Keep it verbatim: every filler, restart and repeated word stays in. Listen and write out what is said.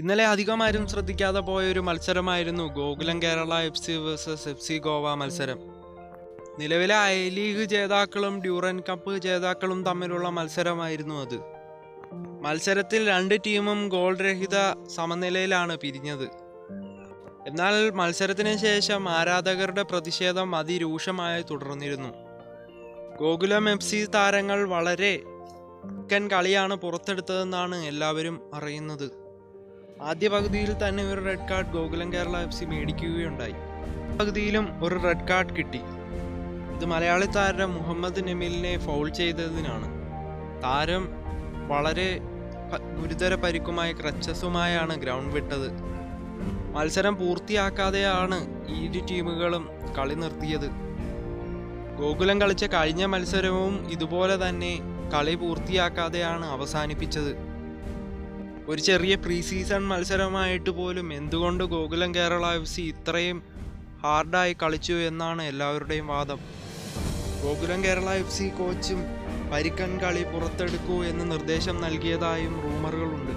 ഇന്നലെ അധികമാരും ശ്രദ്ധിക്കാതെ പോയൊരു മത്സരമായിരുന്നു Gokulam Kerala F C versus F C Goa മത്സരം. നിലവിലെ ഐ ലീഗ് ജേതാക്കളും ഡ്യൂറൻ കപ്പ് ജേതാക്കളും തമ്മിലുള്ള മത്സരമായിരുന്നു അത്. മത്സരത്തിൽ രണ്ട് ടീമും ഗോൾ രഹിത സമനിലയിലാണ് പിരിഞ്ഞത്. എന്നാൽ മത്സരത്തിന് ശേഷം ആരാധകരുടെ പ്രതിഷേധം അതിരൂക്ഷമായി തുടർന്നിരുന്നു. ഗോകുലം എഫ് സി താരങ്ങൾ വളരെ ൻ കളിയാണ് പുറത്തെടുത്തതെന്നാണ് എല്ലാവരും അറിയുന്നത്. ആദ്യ പകുതിയിൽ തന്നെ ഒരു red card Gokulam Kerala F C മേടിക്കുകയുണ്ടായി. പകുതിയിലും ഒരു റെഡ് കാർഡ് കിട്ടി. ഇത് മലയാളി താരം മുഹമ്മദ് നമീലിനെ ഫൗൾ ചെയ്തതിനാണ്. താരം വളരെ ഗുരുതര പരിക്കുമായി ക്രച്ചസുമായാണ് ഗ്രൗണ്ട് വിട്ടത്. മത്സരം പൂർത്തിയാക്കാതെയാണ് ഇരു ടീമുകളും കളി നിർത്തിയത്. ഗോകുലം കളിച്ച കഴിഞ്ഞ മത്സരവും ഇതുപോലെ തന്നെ കളി പൂർത്തിയാക്കാതെയാണ് അവസാനിപ്പിച്ചത്. ഒരു ചെറിയ പ്രീ സീസൺ മത്സരമായിട്ട് പോലും എന്തുകൊണ്ട് ഗോകുലം കേരള എഫ് സി ഇത്രയും ഹാർഡായി കളിച്ചു എന്നാണ് എല്ലാവരുടെയും വാദം. ഗോകുലം കേരള എഫ് സി കോച്ചും പരിക്കൻ കളി പുറത്തെടുക്കൂ എന്ന് നിർദ്ദേശം നൽകിയതായും റൂമറുകളുണ്ട്.